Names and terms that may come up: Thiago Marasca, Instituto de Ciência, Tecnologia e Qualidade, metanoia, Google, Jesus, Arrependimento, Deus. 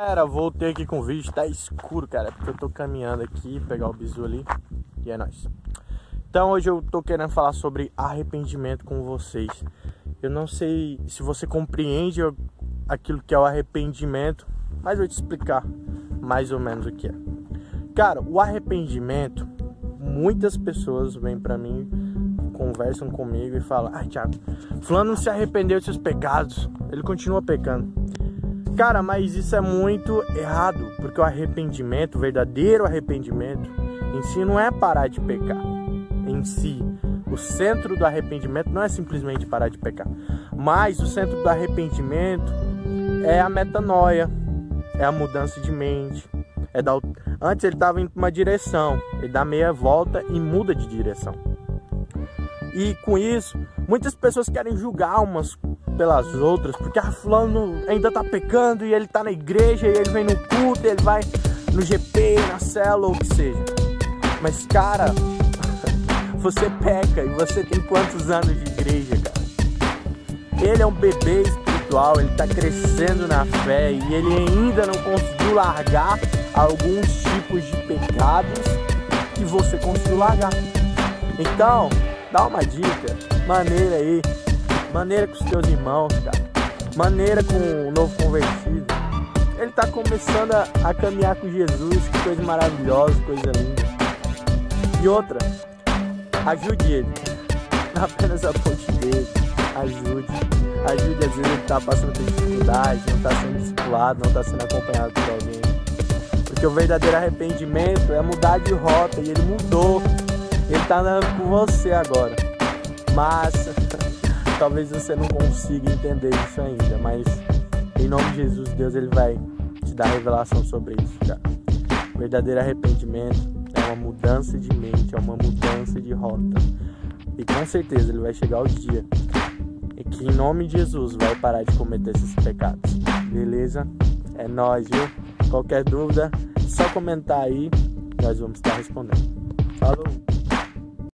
Cara, voltei aqui com o vídeo, tá escuro, cara, porque eu tô caminhando aqui, pegar o bizu ali, e é nóis. Então hoje eu tô querendo falar sobre arrependimento com vocês. Eu não sei se você compreende aquilo que é o arrependimento, mas eu vou te explicar mais ou menos o que é. Cara, o arrependimento, muitas pessoas vêm pra mim, conversam comigo e falam: "Ai, Thiago, fulano não se arrependeu de seus pecados, ele continua pecando." Cara, mas isso é muito errado, porque o arrependimento, o verdadeiro arrependimento, em si não é parar de pecar. Em si, o centro do arrependimento não é simplesmente parar de pecar, mas o centro do arrependimento é a metanoia, é a mudança de mente. Antes ele estava indo para uma direção, ele dá meia volta e muda de direção. E com isso, muitas pessoas querem julgar umas pelas outras, porque a fulano ainda tá pecando e ele tá na igreja, e ele vem no culto, ele vai no GP, na célula, ou o que seja. Mas cara, você peca. E você tem quantos anos de igreja, cara? Ele é um bebê espiritual, ele tá crescendo na fé e ele ainda não conseguiu largar alguns tipos de pecados que você conseguiu largar. Então, dá uma dica, maneira aí, maneira com os teus irmãos, cara, maneira com o novo convertido. Ele tá começando a caminhar com Jesus, que coisa maravilhosa, coisa linda. E outra, ajude ele, não apenas aponte dele, ajude. Às vezes ele tá passando por dificuldade, não tá sendo discipulado, não tá sendo acompanhado por alguém. Porque o verdadeiro arrependimento é mudar de rota, e ele mudou. Ele tá andando com você agora, mas talvez você não consiga entender isso ainda, mas em nome de Jesus, Deus, ele vai te dar revelação sobre isso, cara. O verdadeiro arrependimento é uma mudança de mente, é uma mudança de rota, e com certeza ele vai chegar o dia e que em nome de Jesus vai parar de cometer esses pecados, beleza? É nóis, viu? Qualquer dúvida, só comentar aí, nós vamos estar respondendo. Falou!